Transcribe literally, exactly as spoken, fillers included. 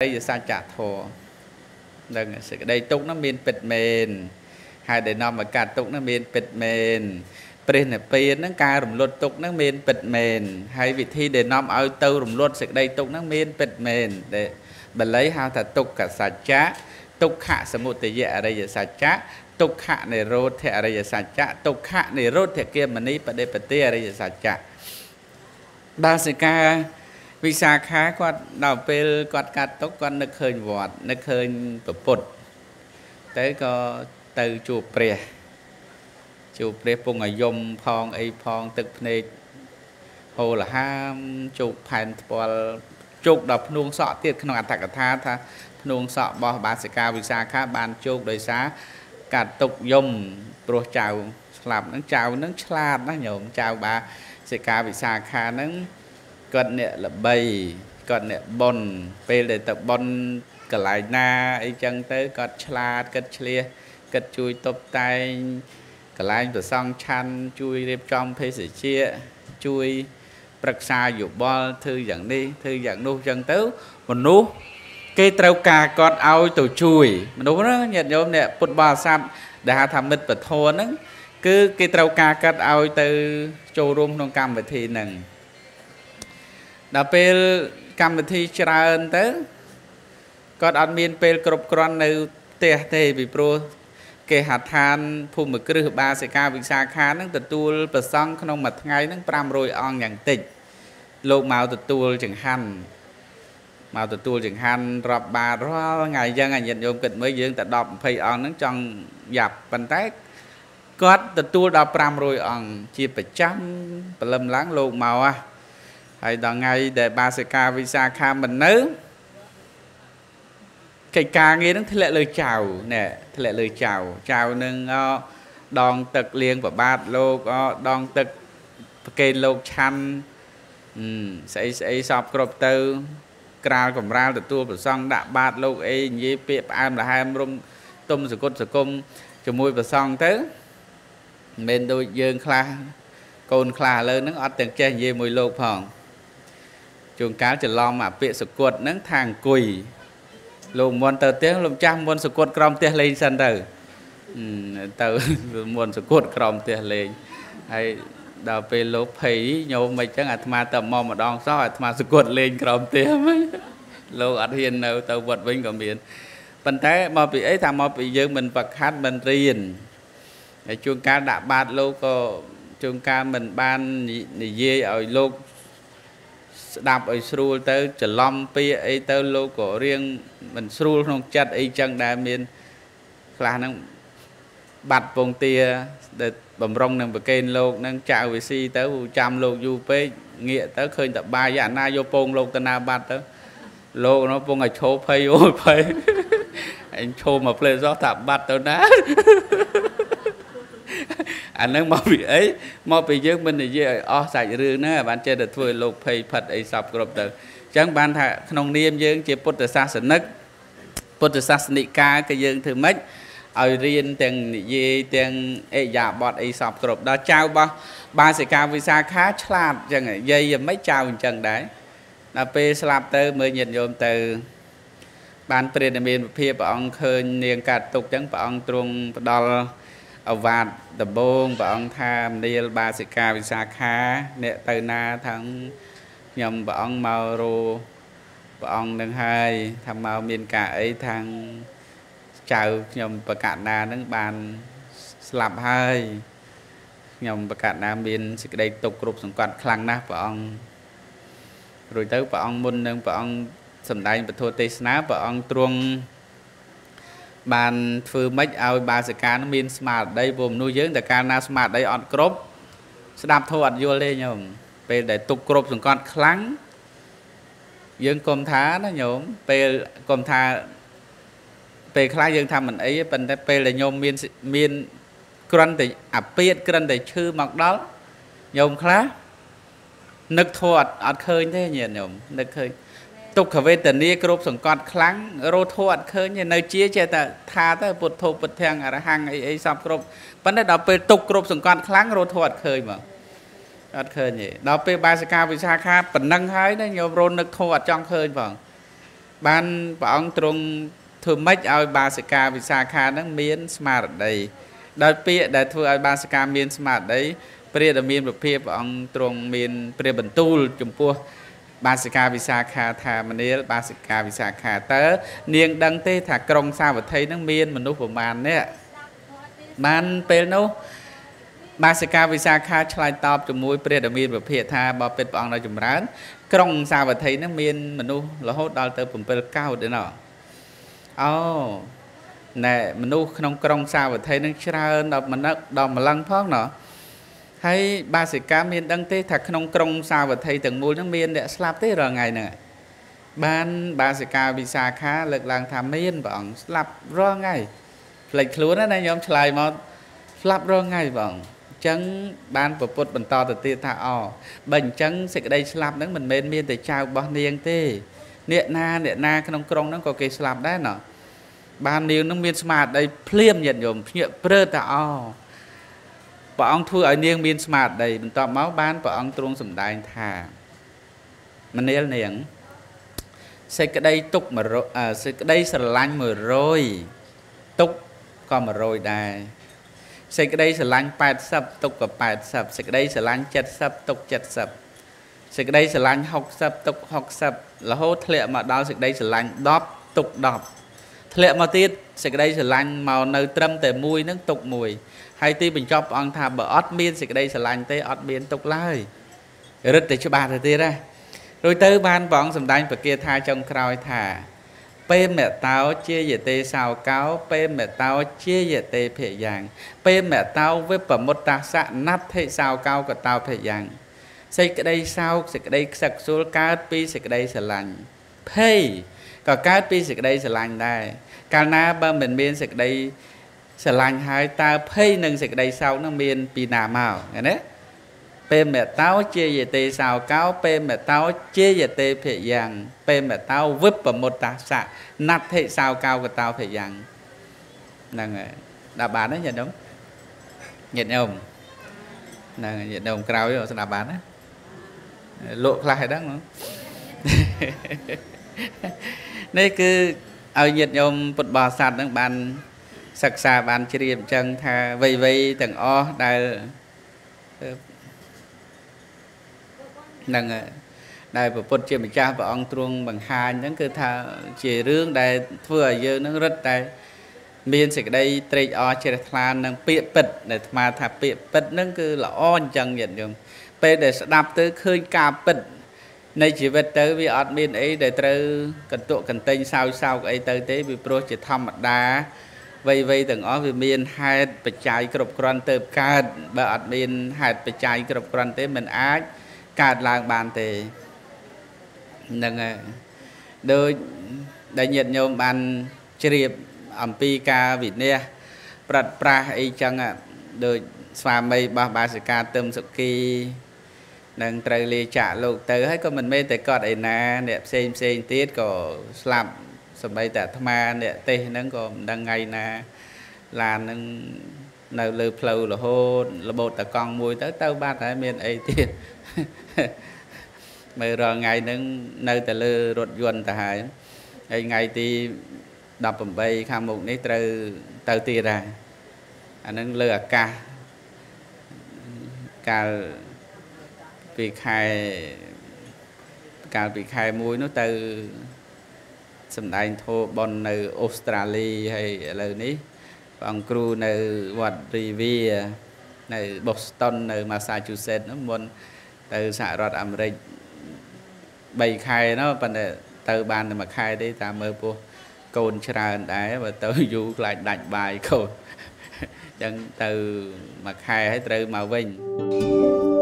Đây là sang trả thù, đây tục nó miền bịt mền, hai đời nọ mà cả tục nó miền bịt mền, bên này bên nó cả rủng luật tục nó miền bịt mền, hai vị thi đời nọ ở tàu rủng luật sẽ đây tục nó miền bịt mền để bật lấy hao thật tục cả sạch chá, tục hạ sớm một tỷ giờ đây giờ sạch chá, tục hạ này rốt thẻ đây giờ sạch chá, tục hạ này rốt thẻ kia mà ní bật đây bật tia đây giờ sạch chá, ba sự ca vì xa khá quạt đào pê quạt cát tóc quạt nước hơi vọt nước hơi bột tới có từ chùa pre chùa pre vùng ở yom phong ai phong từ này hồ là ham chụp hành bò chụp đập nuông sọ tiệt không ăn thạch cả tha tha nuông sọ bò ba sợi ca vì xa khá bàn chụp đời xá cát tóc yom pro chào làm nắng chào nắng chát nó nhổm chào ba sợi ca vì xa khá nắng con nè là bầy con nè bon về để tập bon cả lại na ấy chân tới cất chla cất chlia cất chui tôm tay cả lại từ xong chan chui đẹp trong phê sửa chia chui bạc xa dụ bo thư giảng đi thư giảng nu chân tới mình nu cây trâu cà con ao từ chui mình nu đó nhận nhôm nè bột bò săn đã tham mít bật thô nó cứ cây trâu cà cất ao từ châu rung non cam về thì nằng đã pel cam thì tràn tới còn ăn miên pel cọp con nấu tê tê bị pro kê hạt than phun một cưa ba sợi ca bị xa khá nắng từ tuol bật song không mặt ngay nắng pram rồi on nhàng tịch lục màu từ tuol chừng hàn màu từ tuol chừng hàn rập bà ro ngày dân ngày nhận dồn kịch mới dương tại đọp phơi on nắng tròn dập bàn tay còn từ tuol đọp pram rồi on chia bảy trăm lâm láng lục màu à hay đằng ngày để ba sợi ca visa ca mình nứ cái ca nghe nó thể lệ lời chào nè thể lệ lời chào chào nâng đòn tật liền và ba lô đòn tật cây lô chăn sẽ sẽ sọp cọp từ cào cẩm ra từ tua từ xong đã ba lô ấy như bẹp am là hai em rung tung sụt sụt cung cho môi từ xong tới bên đôi dương kha cồn kha lên nó ở tiền che gì mùi lô phòng chuồng cá chỉ lo mà bịa sụt cuột nắng thang quỳ lùng muôn tờ tiếng lùng trăm muôn sụt cuột crom tia lên sân tử tờ muôn sụt cuột crom tia lên hay đào về lốp phí nhô mày chắc là tham tầm mò mà đong sao là tham sụt cuột lên crom tia mấy lô ở hiền nào tàu vật vinh còn biển phần thế mà bị ấy tham mà bị dương mình vật hát mình riền chuồng cá đã bạt lô có chuồng cá mình ban gì ở lô đạp ở sưu tới trở lom pi ấy tới lô cổ riêng mình sưu không chặt ấy chân đa miên là nó bạt vùng tia để bầm rong nằm bờ kênh lô nâng chào về si tới một trăm lô du pê nghĩa tới khơi tập ba dạng na vô pôn lô tên na bạt tới lô nó pôn ngày chô phê ôi phê anh chô mà phê gió thảm bạt tới ná anh đang mò bị ấy mò bị dứt mình thì dễ o sạch rương nữa bạn chơi được thôi lục phê phật ấy sập gồm từ chẳng bạn thà nông niêm dưng chỉ put the sasen nấc put the sasenika cái dưng thứ mấy ở riêng tiền gì tiền ấy giả bọt ấy sập gồm đó trao bao ba sợi cao visa khá slap chẳng dây mấy trao chẳng đấy là pe slap từ mới nhận dồn từ bạn tiền miền phía bọn khơi niềng cả tục chẳng bọn trung đo và đập bông và ông tham đi ba sợi ca bị xa khá nè từ na thằng nhầm và ông mau ru và ông nâng hai tham mau miền cả ấy thằng chào nhầm và cả na nâng bàn làm hai nhầm và cả na miền sực đây tục rụp sủng quạt khăng na và ông rồi tới và ông muốn nâng và ông sầm đai và thua tê snap và ông truông bàn phơi mấy ao ba sợi cá nó miên smart đây vùng nuôi dưỡng cá na smart đây on crop đạp thôi vô lên nhổm về để tục crop xuống con kháng dưỡng com thá nó nhổm về com thá về kháng dưỡng tham mình ấy bên đây về là nhôm miên miên cơn để áp bít cơn để chư mặc đó nhổm kháng nực thôi ở khơi thế nhỉ nhổm nực khơi tục khởi về tình yêu group sủng con kháng rô thua khơi như nơi chia chia ta tha tới bột thô bột thang ở hàng ấy ấy sập group vấn đề đó về tục group sủng con kháng rô thua khơi mà khơi nhỉ đó về ba sca visa kha phần nâng hái đấy nhiều rô nước thua trong khơi vâng Ban bóng trung thường mấy ai ba sạc ca vì xa khá nâng miễn smart đầy. Đói biết đại thua ai ba sạc ca miễn smart đấy. Bởi vì miễn bậc phía bóng trung miễn bởi bình tùl chung pua. Ba sạc ca vì xa khá thà mà nếu ba sạc ca vì xa khá tớ. Niên đăng tế thà cổng xa và thấy nâng miễn mà nụ của màn nè. Màn bèl nụ. Ba sạc ca vì xa khá chạy tọp cho mũi bởi vì miễn bậc phía thà bỏ bếp bóng nó chung rán. Cổng xa và thấy nâng miễn mà nụ là hốt đo tớ bụng bèl cao đến nọ. Ồ, nè, mình nụ không cổng sao và thấy nó chả đọc mà nắp đọc mà lăng phóc nọ. Thấy ba sĩ cá miên đăng tế thật không cổng sao và thấy từng mùi nâng miên để slap tế rồi ngày nè. Ban ba sĩ cá bị xa khá lực làng thả miên bọn slap rồi ngày. Lệch luôn á này nhóm chạy mà slap rồi ngày bọn. Chẳng ban bộ bột bần to từ tiên thả ồ. Bệnh chẳng sẽ đây slap nâng mình miên miên để chào bọn niên tế. Nhiệt na, nhiệt na, cái nông cong nó có cái slap đấy nọ. Ban niêu nó miên smart đây, pleem nhận nhộm, nhựa prơ tạo. Bọn ông thua ở niêu miên smart đây, mình tỏ máu ban bọn ông trung sủng đại thà. Mình niêu niềng. Xây cái đây tục mà rồi, à, xây cái đây sờ lanh mà rồi. Tục còn mà rồi đây. Xây cái đây sờ lanh bạt sập, tục và bạt sập. Xây cái đây sờ lanh chật sập, tục chật sập. Sự đây sẽ lành học sập tục học sập là hô thịa mà đó sự đây sẽ lành đọc tục đọc thịa mà tiết sự đây sẽ lành màu nơi trâm tới mùi nước tục mùi hay tí mình cho bọn thà bởi ọt miên sự đây sẽ lành tới ọt miên tục lai rất tới cho bà thật tiết ra rồi tới ban bọn xâm đánh bởi kia tha trong khói thả bê mẹ tao chia dễ tê sao cáo bê mẹ tao chia dễ tê phệ giang bê mẹ tao với bởi một ta sạ nát thế sao cao của tao phệ giang xây cái đây sao xây cái đây sạc xuống cát pi xây cái đây sờ lành phê còn cát pi xây cái đây sờ lành đây càng na ba mình miên xây cái đây sờ lành hai ta phê nâng xây cái đây sau nó miên pi nà màu nghe đấy p mẹ tao chia về tê sao cáo p mẹ tao chia về tê phệ giang p mẹ tao vứt vào một ta sạ nát thế sao cao của tao phệ giang là người đã bán đấy nhận đúng nhận không là nhận đồng cao rồi đã bán đấy lộ lại đó nên cứ ở nhiệt nhôm bột bò sạt đang bàn sạc xà bàn chỉ điểm chân thà vây vây tầng o đài đằng đài bột bột chỉ mình cha và ông truông bằng hai những cứ thà chỉ rương đài vừa dơ nó rất đài miền sạch đây tây o chỉ là than đang bịa bật để mà thà bịa bật nó cứ là on chân nhiệt nhôm bây để đạp tới khơi cà bịch này chỉ về tới vì admin ấy để tới cần tụ cần tên sao sao ấy tới tới vì pro chỉ thăm mặt đá vây vây từng ó vì miền hai bị cháy cột cron tới cả bờ admin hai bị cháy cột cron tới mình á cả làng bàn thì đừng đôi đại nhiệt nhôm bàn chìa ẩm pi ca Việt Nam bật pra ấy chẳng ạ đôi xóa mây ba ba sợi ca tôm sợi kia đang trời lìa trả lục từ hết con mình mê tới cọt ấy nè đẹp xem xem tiết có làm sầm bay tại tham an đẹp tê nâng còn đang ngày nè là nâng nở lừ phèo là hôn là bột là con mùi tới tao ba tại miền ấy tiết mày rồi ngày nâng nở tại lừ rột duẩn tại hải ngày ngày thì đập bầm bay kham mục nấy từ từ tiệt ra anh nâng lừa ca cả bị khai cả bị khai muối nó từ sầm đan thô bon ở Australia hay là ní bằng crew ở Vancouver này Boston ở Massachusetts nó muốn từ xã Rhode Island bày khai nó vấn đề từ bàn mà khai đấy ta mơ po cồn chả đá và từ du lại đánh bài cồn chẳng từ mà khai hay từ mà vinh.